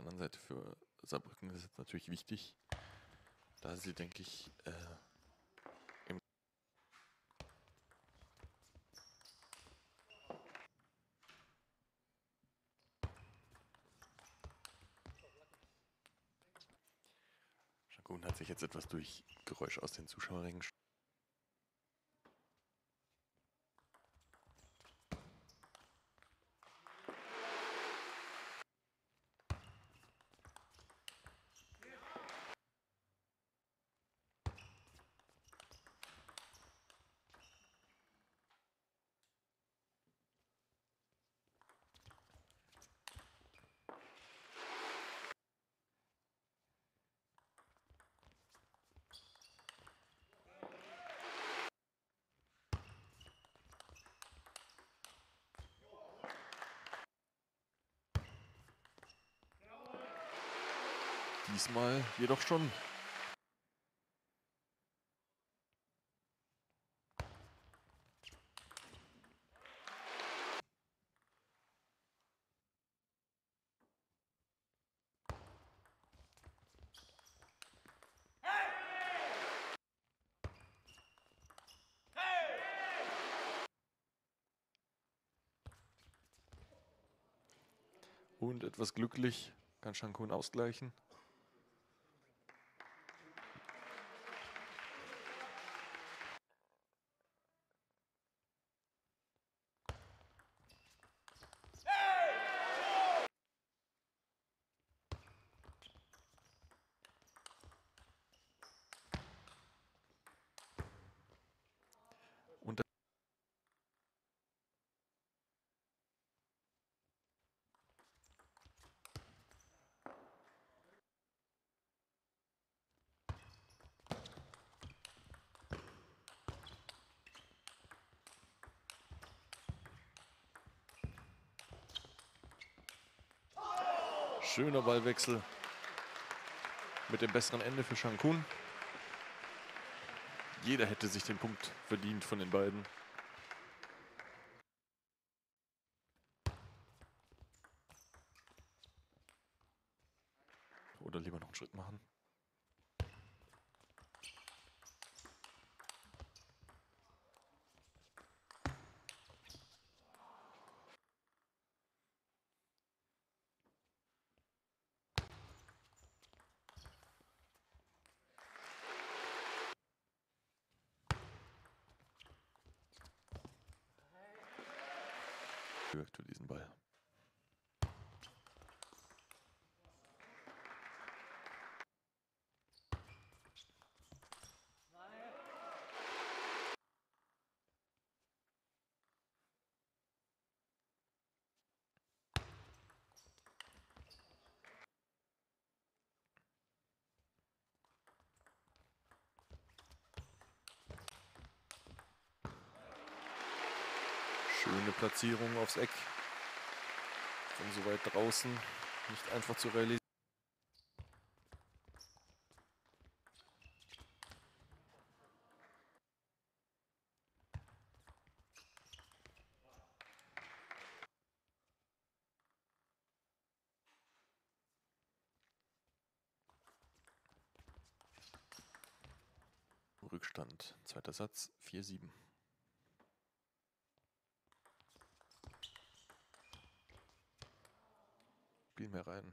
der anderen Seite für Saarbrücken ist es natürlich wichtig, da sie, denke ich, Shang Kun hat sich jetzt etwas durch Geräusch aus den Zuschauerrängen diesmal jedoch schon. Und etwas glücklich kann Shang Kun ausgleichen. Schöner Ballwechsel mit dem besseren Ende für Shang Kun. Jeder hätte sich den Punkt verdient von den beiden. Oder lieber noch einen Schritt machen. Für diesen Ball. Schöne Platzierung aufs Eck. Von so weit draußen nicht einfach zu realisieren. Rückstand, zweiter Satz, 4-7. Spiel mehr rein.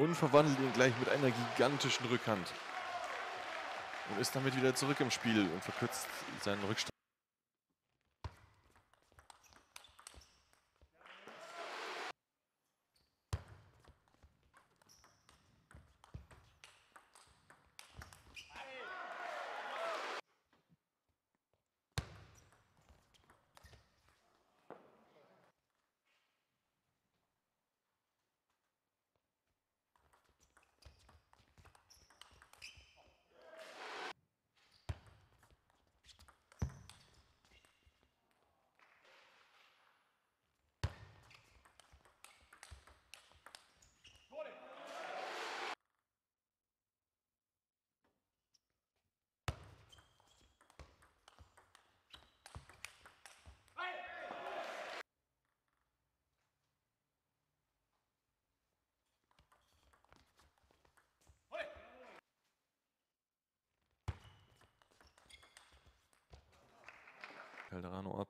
und verwandelt ihn gleich mit einer gigantischen Rückhand. Und ist damit wieder zurück im Spiel und verkürzt seinen Rückstand. Calderano ab,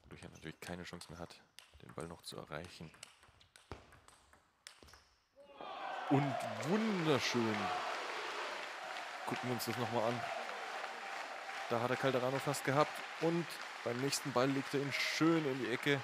wodurch er natürlich keine Chance mehr hat, den Ball noch zu erreichen. Und wunderschön. Gucken wir uns das nochmal an. Da hat er Calderano fast gehabt und beim nächsten Ball legt er ihn schön in die Ecke.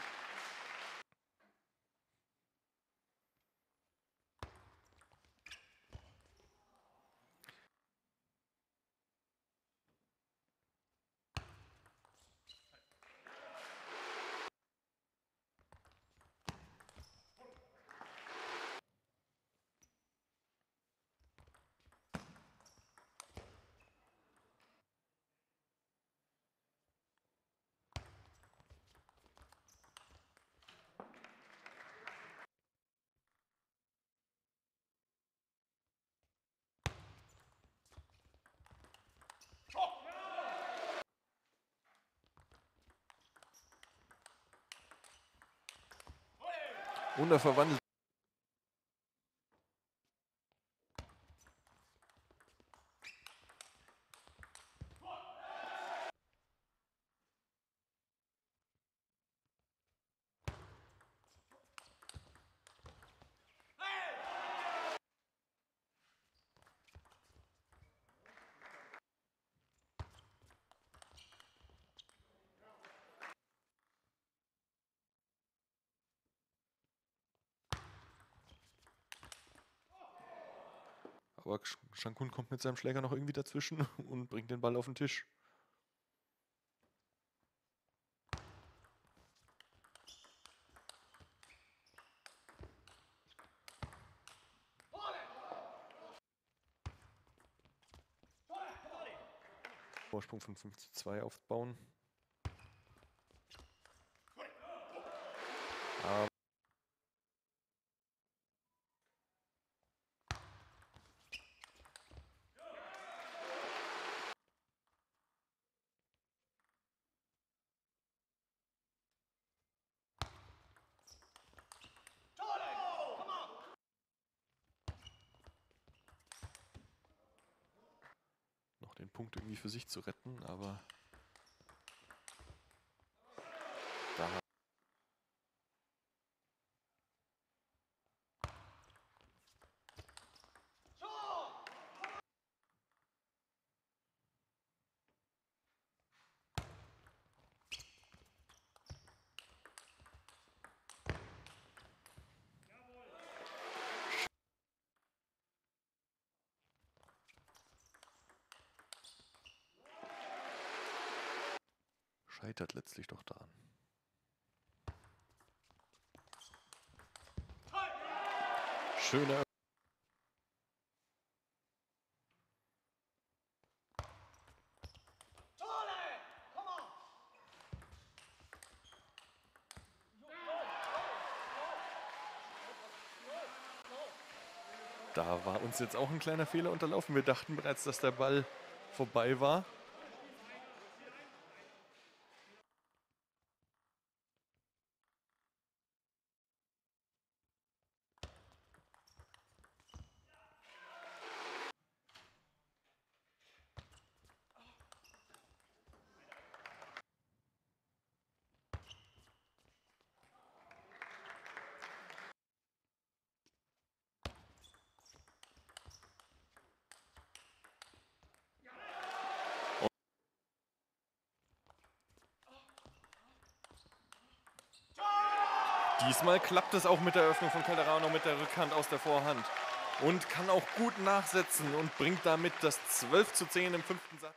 Wunder verwandelt. Aber Shang Kun kommt mit seinem Schläger noch irgendwie dazwischen und bringt den Ball auf den Tisch. Vorsprung von 5:2 aufbauen. Aber den Punkt irgendwie für sich zu retten, aber da scheitert letztlich doch daran. Schöner. Da war uns jetzt auch ein kleiner Fehler unterlaufen. Wir dachten bereits, dass der Ball vorbei war. Diesmal klappt es auch mit der Eröffnung von Calderano mit der Rückhand aus der Vorhand. Und kann auch gut nachsetzen und bringt damit das 12:10 im 5. Satz.